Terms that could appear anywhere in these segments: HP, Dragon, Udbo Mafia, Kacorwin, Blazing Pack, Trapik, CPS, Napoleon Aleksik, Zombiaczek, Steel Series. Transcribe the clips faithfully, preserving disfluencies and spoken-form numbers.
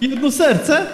Jedno serce?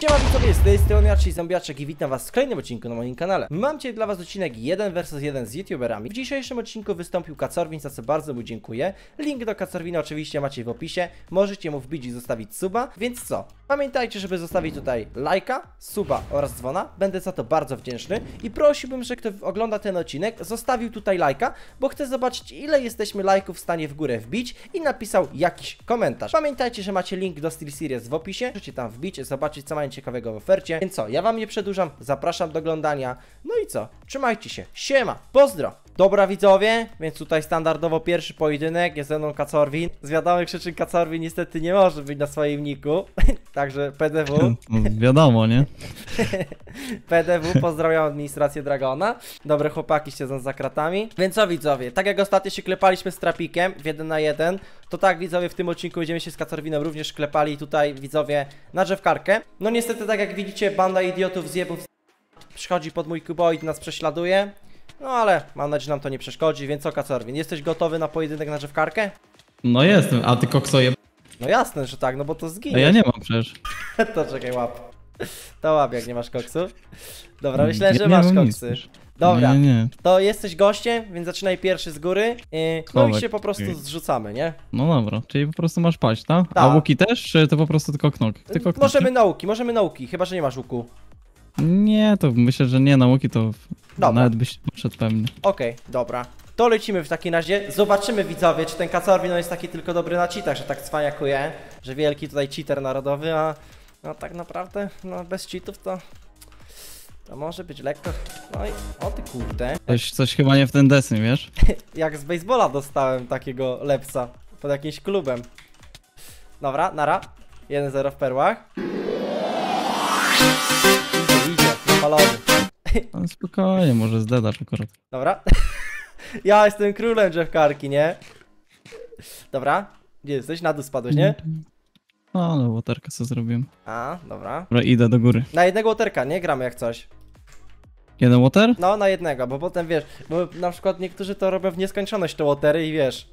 Siema widzowie, z tej strony ja, czyli Zombiaczek, i witam was w kolejnym odcinku na moim kanale. Mam dzisiaj dla was odcinek jeden versus jeden z youtuberami. W dzisiejszym odcinku wystąpił Kacorwin, za co bardzo mu dziękuję. Link do Kacorwina oczywiście macie w opisie. Możecie mu wbić i zostawić suba, więc co? Pamiętajcie, żeby zostawić tutaj lajka, suba oraz dzwona. Będę za to bardzo wdzięczny i prosiłbym, że kto ogląda ten odcinek, zostawił tutaj lajka, bo chcę zobaczyć, ile jesteśmy lajków w stanie w górę wbić, i napisał jakiś komentarz. Pamiętajcie, że macie link do Steel Series w opisie. Możecie tam wbić, zobaczyć, co mają ciekawego w ofercie. Więc co, ja wam nie przedłużam, zapraszam do oglądania. No i co, trzymajcie się, siema, pozdro! Dobra widzowie, więc tutaj standardowo pierwszy pojedynek, jest ze mną Kacorwin. Z wiadomych przyczyn Kacorwin niestety nie może być na swoim niku, także P D W. Wiadomo, nie? P D W, pozdrawiam administrację Dragona. Dobre chłopaki siedzą za kratami. Więc co widzowie, tak jak ostatnio się klepaliśmy z Trapikiem w jeden na jeden, to tak widzowie w tym odcinku będziemy się z Kacorwinem również klepali tutaj widzowie na drzewkarkę. No niestety tak jak widzicie, banda idiotów zjebów przychodzi pod mój kuboid, nas prześladuje. No ale mam nadzieję, że nam to nie przeszkodzi, więc co Kacorwin, jesteś gotowy na pojedynek na drzewkarkę? No jestem, a ty kokso je... No jasne, że tak, no bo to zginie. A ja nie mam przecież. To czekaj, łap. To łap, jak nie masz koksu. Dobra, myślałem, ja że masz koksy. Nic. Dobra, nie, nie. To jesteś gościem, więc zaczynaj pierwszy z góry. Yy, no i się po prostu okay. Zrzucamy, nie? No dobra, czyli po prostu masz paść, tak? Ta. A łuki też, czy to po prostu tylko knok? Tylko knok, możemy na łuki, możemy na łuki, chyba że nie masz łuku. Nie, to myślę, że nie, na łuki to dobra. Nawet byś poszedł pewnie. Okej, okay, dobra. To lecimy w takim razie. Zobaczymy widzowie, czy ten Kacorwin jest taki tylko dobry na cheatach, że tak cwaniakuje, że wielki tutaj cheater narodowy, a no, tak naprawdę no, bez cheatów to... To może być lekko... No i... O ty kurde. Coś, coś chyba nie w ten deseń, wiesz? Jak z baseballa dostałem takiego lepsa pod jakimś klubem. Dobra, nara. jeden zero w perłach. No, spokojnie, może zdedasz akurat. Dobra. Ja jestem królem drzewkarki, nie? Dobra. Gdzie jesteś? Na dół spadłeś, nie? No, no łoterkę co zrobiłem. A, dobra. Dobra, idę do góry. Na jednego łoterka, nie? Gramy jak coś. Jeden łoter? No, na jednego, bo potem wiesz, bo na przykład niektórzy to robią w nieskończoność te łotery i wiesz,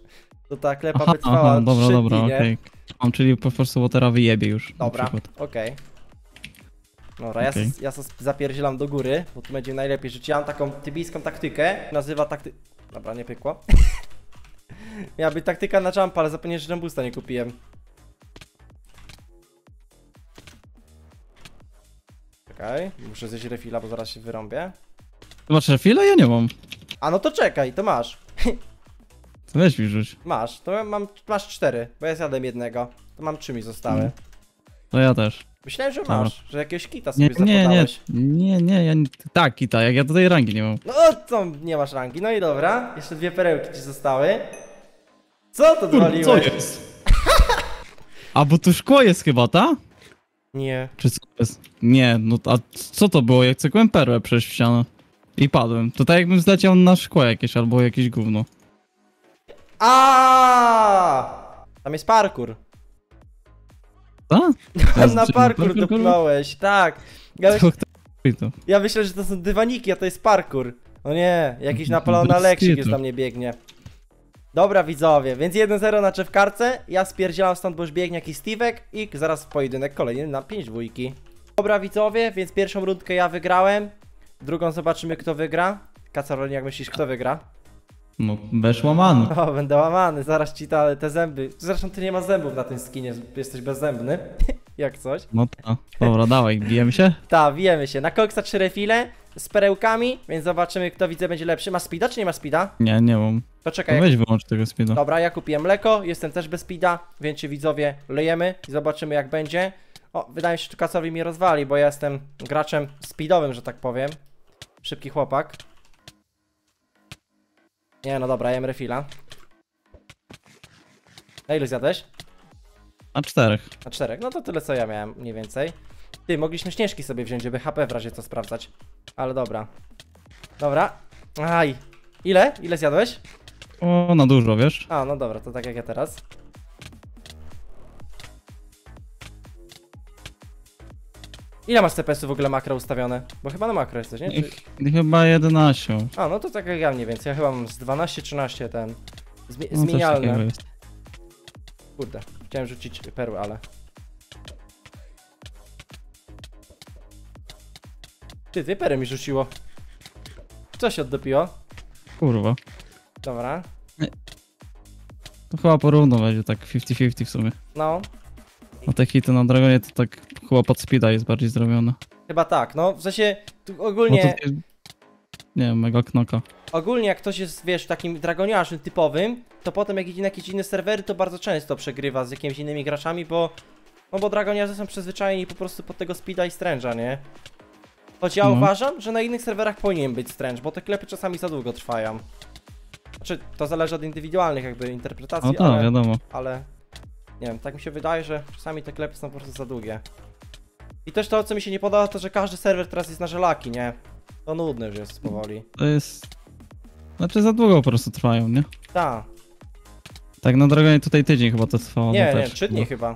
to ta klepa aha, by trwała aha, dobra, trzy dobra, dni, okay. Mam, czyli po prostu łotera wyjebie już. Dobra, okej. Okay. Dobra, okay. ja, ja zapierdzielam do góry, bo tu będzie najlepiej, że ja mam taką tybijską taktykę, nazywa takty... Dobra, nie pykło. Miała być taktyka na jump, ale zapomniałem, że jump nie kupiłem. Czekaj, muszę zjeść refila, bo zaraz się wyrąbię. Ty masz refila? Ja nie mam. A no to czekaj, to masz. To weź mi rzuć. Masz, to mam, masz cztery, bo ja zjadłem jednego. To mam trzy mi zostały. No, no ja też. Myślałem, że masz, dobra. Że jakiegoś kita sobie nie, nie, nie, nie, ja nie, tak kita, jak ja tutaj rangi nie mam. No to nie masz rangi, no i dobra, jeszcze dwie perełki ci zostały. Co to zwaliłeś? Co jest? A bo tu szkło jest chyba, ta? Nie. Czy co jest? Nie, no a co to było? Jak cykłem perłę przez ścianę i padłem. To tak jakbym zleciał na szkło jakieś albo jakieś gówno. A! Tam jest parkour. Co? Na parkour dopląłeś, tak. Ja, myśl... ja myślę, że to są dywaniki, a to jest parkour. O nie, jakiś Napoleon Aleksik już tam nie biegnie. Dobra widzowie, więc jeden zero na czewkarce. Ja spierdzielam stąd, bo już biegnie jakiś Steve'ek i zaraz w pojedynek kolejny na pięć dwójki. Dobra widzowie, więc pierwszą rundkę ja wygrałem. Drugą zobaczymy, kto wygra. Kacorwin, jak myślisz, kto wygra? No, będziesz łamany. O, będę łamany, zaraz ci ta, te zęby. Zresztą ty nie masz zębów na tym skinie, jesteś bezzębny. Jak coś. No to, dobra, dawaj, bijemy się? Tak, bijemy się. Na koksa trzy refile z perełkami, więc zobaczymy, kto widzę będzie lepszy. Ma speeda, czy nie ma speeda? Nie, nie mam. To czekaj. No weź jak... wyłącz tego speeda. Dobra, ja kupiłem mleko, jestem też bez speeda, więc się widzowie lejemy i zobaczymy, jak będzie. O, wydaje mi się, że Kacorwin mnie rozwali, bo ja jestem graczem speedowym, że tak powiem. Szybki chłopak. Nie, no dobra, jem refila. Na ile zjadłeś? Na czterech. Na czterech, no to tyle co ja miałem, mniej więcej. Ty, mogliśmy śnieżki sobie wziąć, żeby H P w razie co sprawdzać. Ale dobra. Dobra. Aj. Ile? Ile zjadłeś? O, no dużo, wiesz. A, no dobra, to tak jak ja teraz. Ile masz C P S-u w ogóle makro ustawione? Bo chyba na makro jesteś, nie? Czy... Chyba jedenaście. A, no to tak jak ja mniej więcej. Ja chyba mam z dwanaście trzynaście ten. Zmi no, zmienialne. Kurde. Chciałem rzucić perły, ale... Ty, ty perę mi rzuciło. Co się oddopiło? Kurwa. Dobra. Nie. To chyba porówno będzie tak fifty fifty w sumie. No. A te hity na Dragonie to tak chyba pod speeda jest bardziej zrobione. Chyba tak, no w sensie tu ogólnie... To, nie wiem, mega knoka. Ogólnie jak ktoś jest, wiesz, takim dragoniarzem typowym, to potem jak idzie na jakieś inne serwery, to bardzo często przegrywa z jakimiś innymi graczami, bo... No bo dragoniarze są przyzwyczajeni po prostu pod tego speeda i stręża, nie? Choć ja no. uważam, że na innych serwerach powinien być stręcz, bo te klepy czasami za długo trwają. Znaczy, to zależy od indywidualnych jakby interpretacji, no tak, ale, wiadomo. ale... Nie wiem, tak mi się wydaje, że czasami te klepy są po prostu za długie. I też to, co mi się nie podoba, to że każdy serwer teraz jest na żelaki, nie? To nudne już jest powoli. To jest... Znaczy, za długo po prostu trwają, nie? Tak. Tak, na Dragonie tutaj tydzień chyba to trwało. Nie, no nie, też. trzy dni no. chyba.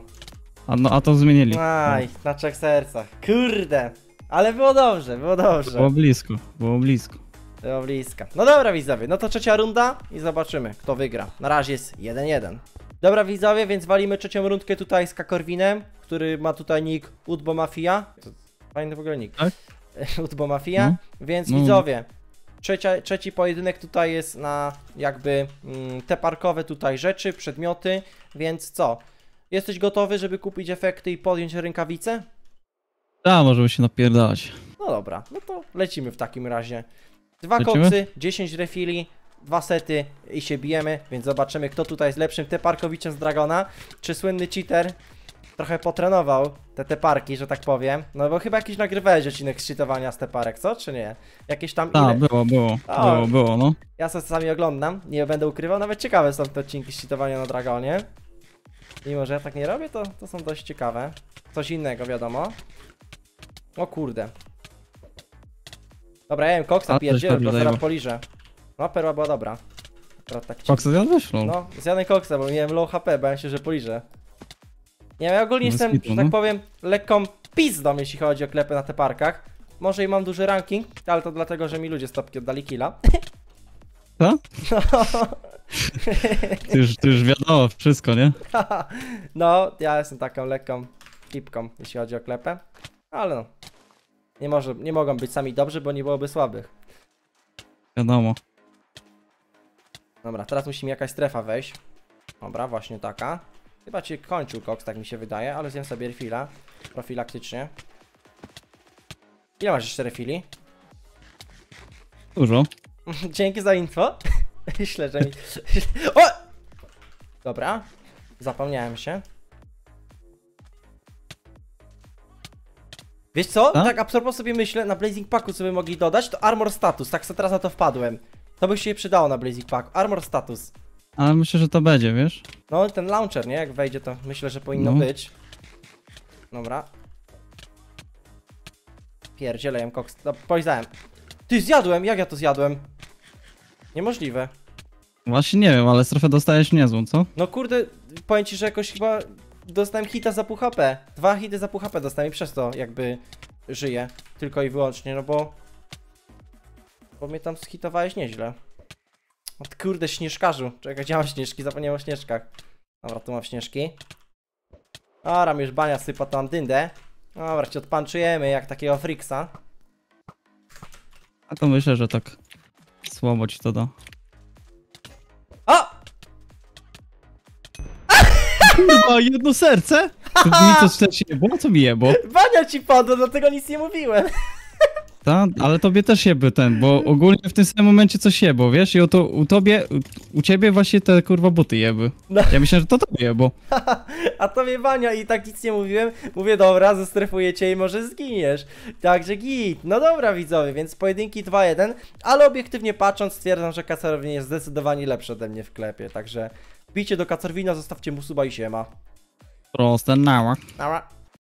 A, no, a to zmienili. Aj, no. na trzech sercach. Kurde! Ale było dobrze, było dobrze. Było blisko, było blisko. Było blisko. No dobra widzowie, no to trzecia runda i zobaczymy, kto wygra. Na razie jest jeden jeden. Dobra widzowie, więc walimy trzecią rundkę tutaj z Kakorwinem, który ma tutaj nick Udbo Mafia. Fajny w ogóle nick. Tak? Udbo Mafia. No. Więc no. widzowie, trzecia, trzeci pojedynek tutaj jest na jakby mm, te parkowe tutaj rzeczy, przedmioty. Więc co? Jesteś gotowy, żeby kupić efekty i podjąć rękawice? Da, możemy się napierdalać. No dobra, no to lecimy w takim razie. Dwa lecimy? Kopcy, dziesięć refili, dwa sety i się bijemy, więc zobaczymy, kto tutaj jest lepszym teparkowiczem z Dragona. Czy słynny cheater trochę potrenował te teparki, że tak powiem. No bo chyba jakiś nagrywałeś odcinek z cheatowania z teparek, co? Czy nie? Jakieś tam... A, ile... było, było, o, było, było, no. Ja sobie sami oglądam, nie będę ukrywał. Nawet ciekawe są te odcinki z cheatowania na Dragonie. Mimo, że ja tak nie robię, to, to są dość ciekawe. Coś innego, wiadomo. O kurde. Dobra, ja jem koksa, pierdziłem, bo zaraz poliżę. No, perła była dobra. Tak koksa zjadłeś? No. no, zjadłem koksa, bo miałem low H P, bałem się, że poliżę. Nie wiem, ja ogólnie jestem, hitu, że tak no? powiem, lekką pizdą, jeśli chodzi o klepy na te parkach. Może i mam duży ranking, ale to dlatego, że mi ludzie stopki oddali killa. Co? No. Ty już, ty już wiadomo wszystko, nie? No, ja jestem taką lekką kipką, jeśli chodzi o klepę. Ale no, nie, może, nie mogą być sami dobrzy, bo nie byłoby słabych. Wiadomo. Dobra, teraz musimy jakaś strefa wejść. Dobra, właśnie taka. Chyba cię kończył koks, tak mi się wydaje, ale zjem sobie refila. Profilaktycznie. Ile masz jeszcze refili? Dużo. Dzięki za info. Myślę, że mi... O! Dobra, zapomniałem się. Wiesz co? A? Tak absorbo sobie myślę, na Blazing Packu co by mogli dodać, to Armor Status, tak co teraz na to wpadłem. To by się przydało na Blazing Packu, Armor Status. Ale myślę, że to będzie, wiesz? No ten launcher, nie? Jak wejdzie, to myślę, że powinno no. być. Dobra. Pierdzielę, jem koks, no, polizałem. Ty, zjadłem, jak ja to zjadłem? Niemożliwe. Właśnie nie wiem, ale strefę dostajesz niezłą, co? No kurde, powiem ci, że jakoś chyba... Dostałem hita za pół H P. Dwa hity za pół H P dostałem i przez to jakby żyję. Tylko i wyłącznie, no bo... Bo mnie tam schitowałeś nieźle. Od kurde, śnieżkarzu. Czekaj, gdzie mam śnieżki? Zapomniałem o śnieżkach. Dobra, tu mam śnieżki. Oram już bania sypa tam dyndę. Dobra, cię odpanczujemy jak takiego friksa. A to myślę, że tak słabo ci to da. Kurwa, jedno serce? To mi to serce nie było, to mi jebo. Bania ci padło, dlatego nic nie mówiłem. Tak, ale tobie też jeby ten, bo ogólnie w tym samym momencie coś jebo, wiesz? I o to, u tobie, u, u ciebie właśnie te kurwa buty jeby. No. Ja myślę, że to tobie jebo. A tobie bania i tak nic nie mówiłem. Mówię, dobra, zestrefuję cię i może zginiesz. Także git. No dobra widzowie, więc pojedynki dwa jeden, ale obiektywnie patrząc stwierdzam, że Kacarowin jest zdecydowanie lepszy ode mnie w klepie, także... Wbijcie do Kacarwina, zostawcie mu suba i siema. Proste, nała. Nała.